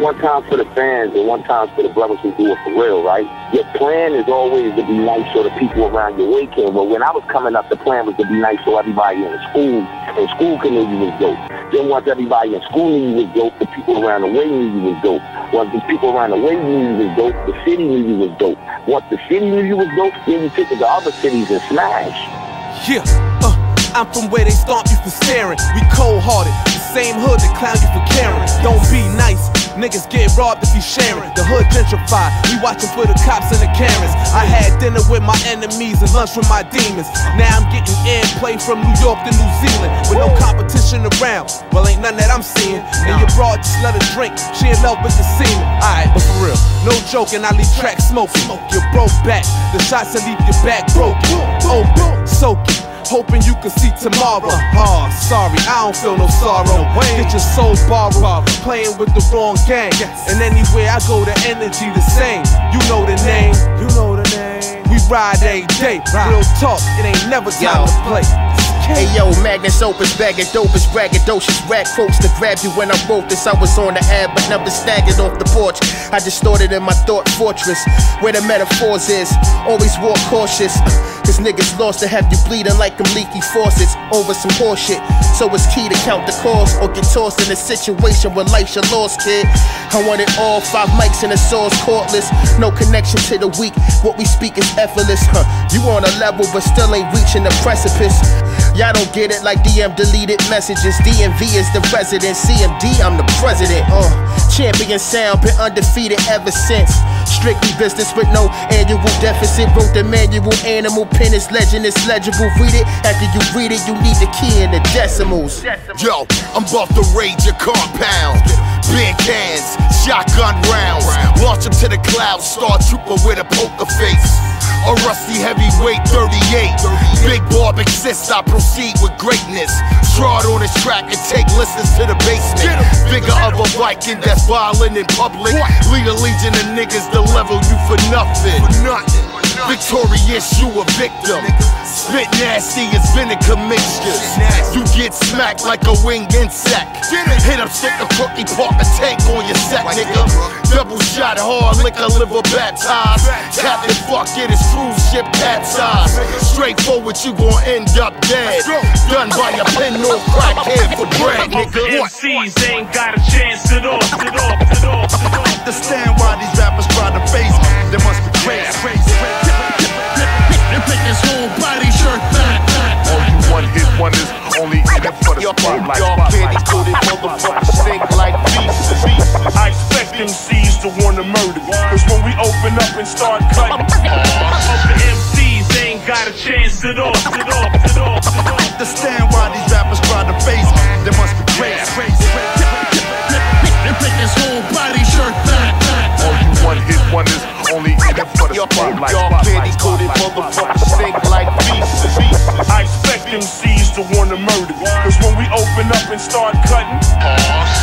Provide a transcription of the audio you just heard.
one time for the fans and one time for the brothers who do it for real, right? Your plan is always to be nice so the people around your way can. Well, when I was coming up, the plan was to be nice so everybody in the school can knew you was dope. Then once everybody in school knew you was dope, the people around the way knew you was dope. Once the people around the way knew you was dope, the city knew you was dope. Once the city knew you was dope, then you took it to other cities and smash. Yeah, I'm from where they stomp you for staring. We cold-hearted, the same hood that clown you for caring. Don't be nice, niggas get robbed if you sharing. The hood gentrified, we watching for the cops and the cameras. I had dinner with my enemies and lunch with my demons. Now I'm getting airplay from New York to New Zealand with no competition around. Well, ain't none that I'm seeing. And your broad just let her drink, she in love with the semen. Alright, but for real, no joking, I leave tracks smoking. Your broke back, the shots that leave your back broken. Open, soaking, hoping you can see tomorrow. Oh, sorry, I don't feel no sorrow. Get your soul borrowed, playing with the wrong gang. And anywhere I go, the energy the same. You know the name, you know the name. We ride every day, real talk, it ain't never time to play. Hey yo, Magnus Opus, bagging dope is braggadocious rack folks to grab you when I wrote this. I was on the ad, but never staggered off the porch. I distorted in my thought fortress, where the metaphors is. Always walk cautious, cause niggas lost to have you bleeding like them leaky faucets over some horseshit. So it's key to count the cost or get tossed in a situation where life's your loss, kid. I want it all, 5 mics and a sauce cordless. No connection to the weak, what we speak is effortless. You on a level but still ain't reaching the precipice. Y'all don't get it like DM deleted messages. DMV is the resident, CMD, I'm the president. Champion sound, been undefeated ever since. Strictly business with no annual deficit. Wrote the manual, animal pen is legend, it's legible. Read it, after you read it, you need the key and the decimals. Yo, I'm buff the rage, your compound. Big cans, shotgun rounds. Launch them to the clouds, star trooper with a poker face. A rusty heavyweight 38. Big Bob exists, I proceed with greatness. Trod on his track and take listens to the basement. Bigger of a Viking that's violent in public. Lead a legion of niggas to level you for nothing. Victorious, you a victim. Spit nasty as vinegar mixtures. You get smacked like a winged insect. Hit up stick a cookie, park a tank on your sack, nigga. Double shot hard, liquor liver baptized. Captain fuck, get his cruise ship capsized. Straightforward, you gon' end up dead. Done by your pen, no crackhead for bread, nigga. MCs ain't got a chance at all. I understand why these rappers try to face me. They must be crazy. They make his whole body shirt back. All you want is only in it for the spotlight. Y'all candy coated motherfuckers stink like pieces. I expect MCs to want to murder me, cause when we open up and start cutting, open MCs ain't got a chance at all. I understand why these rappers try to face me. They must be crazy. They make his whole body shirt back. All you want is only in it for the spotlight. Y'all candy coated motherfuckers stink like pieces. I expect MCs to want to murder me, cause when we open up and start cutting